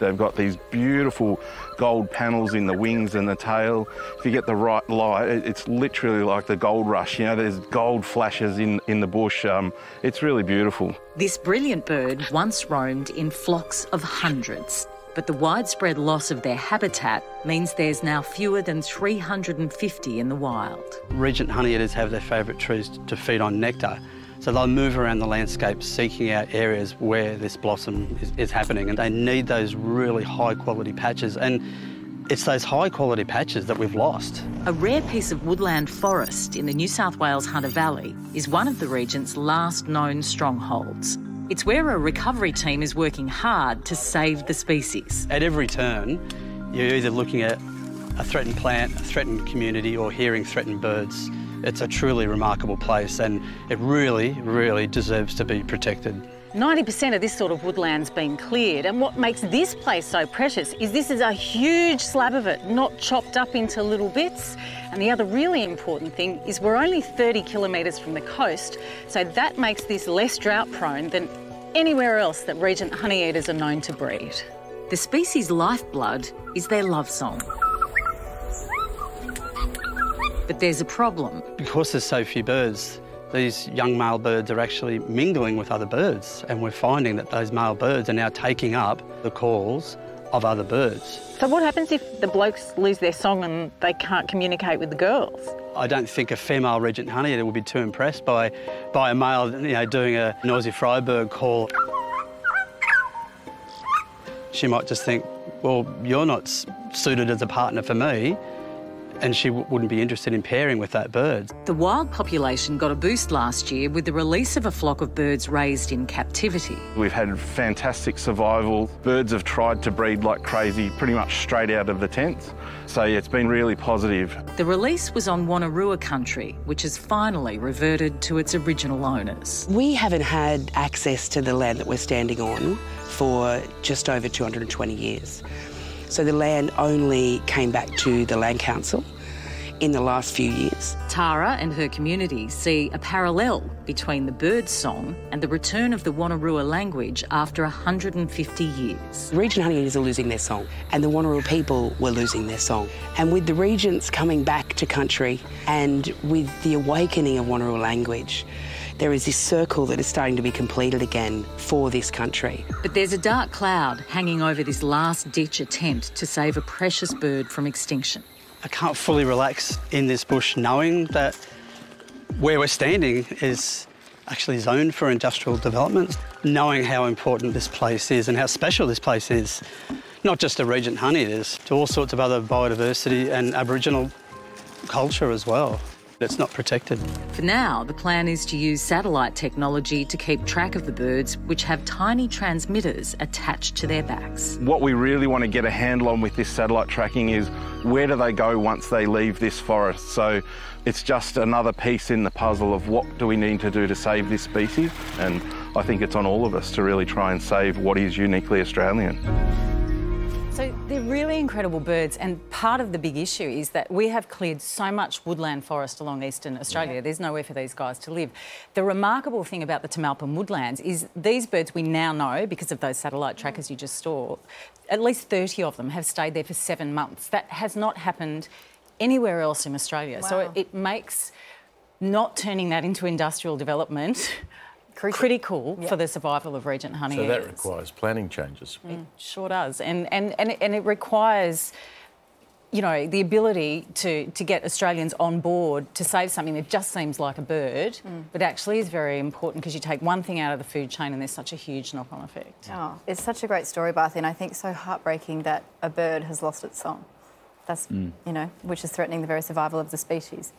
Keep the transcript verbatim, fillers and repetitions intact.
They've got these beautiful gold panels in the wings and the tail. If you get the right light, it's literally like the gold rush. You know, there's gold flashes in, in the bush. Um, it's really beautiful. This brilliant bird once roamed in flocks of hundreds, but the widespread loss of their habitat means there's now fewer than three hundred fifty in the wild. Regent honeyeaters have their favourite trees to feed on nectar, so they'll move around the landscape seeking out areas where this blossom is, is happening, and they need those really high quality patches, and it's those high quality patches that we've lost. A rare piece of woodland forest in the New South Wales Hunter Valley is one of the Regent's last known strongholds. It's where a recovery team is working hard to save the species. At every turn, you're either looking at a threatened plant, a threatened community, or hearing threatened birds. It's a truly remarkable place, and it really, really deserves to be protected. ninety percent of this sort of woodland's been cleared, and what makes this place so precious is this is a huge slab of it, not chopped up into little bits. And the other really important thing is we're only thirty kilometres from the coast, so that makes this less drought-prone than anywhere else that Regent honeyeaters are known to breed. The species' lifeblood is their love song. But there's a problem. Because there's so few birds, these young male birds are actually mingling with other birds, and we're finding that those male birds are now taking up the calls of other birds. So what happens if the blokes lose their song and they can't communicate with the girls? I don't think a female regent honeyeater will be too impressed by, by a male, you know, doing a noisy Freyberg call. She might just think, well, you're not suited as a partner for me, and she wouldn't be interested in pairing with that bird. The wild population got a boost last year with the release of a flock of birds raised in captivity. We've had fantastic survival. Birds have tried to breed like crazy, pretty much straight out of the tents. So yeah, it's been really positive. The release was on Wonnarua country, which has finally reverted to its original owners. We haven't had access to the land that we're standing on for just over two hundred twenty years. So the land only came back to the Land Council in the last few years. Tara and her community see a parallel between the bird's song and the return of the Wonnarua language after one hundred fifty years. Regent honeyeaters are losing their song, and the Wanneroo people were losing their song. And with the regents coming back to country and with the awakening of Wanneroo language, there is this circle that is starting to be completed again for this country. But there's a dark cloud hanging over this last-ditch attempt to save a precious bird from extinction. I can't fully relax in this bush knowing that where we're standing is actually zoned for industrial development, knowing how important this place is and how special this place is, not just to Regent honeyeaters, to all sorts of other biodiversity and Aboriginal culture as well. It's not protected. For now, the plan is to use satellite technology to keep track of the birds, which have tiny transmitters attached to their backs. What we really want to get a handle on with this satellite tracking is where do they go once they leave this forest? So it's just another piece in the puzzle of what do we need to do to save this species? And I think it's on all of us to really try and save what is uniquely Australian. So they're really incredible birds, and part of the big issue is that we have cleared so much woodland forest along eastern Australia. Yeah. There's nowhere for these guys to live. The remarkable thing about the Tamalpam woodlands is these birds we now know, because of those satellite trackers you just saw, at least thirty of them have stayed there for seven months. That has not happened anywhere else in Australia. Wow. So it, it makes not turning that into industrial development Critical, critical yep. for the survival of Regent honeyeaters. So that requires planning changes. Mm. It sure does, and and and and it requires, you know, the ability to to get Australians on board to save something that just seems like a bird, mm. but actually is very important because you take one thing out of the food chain and there's such a huge knock-on effect. Oh, it's such a great story, Barthy, and I think so heartbreaking that a bird has lost its song. That's mm. you know, which is threatening the very survival of the species.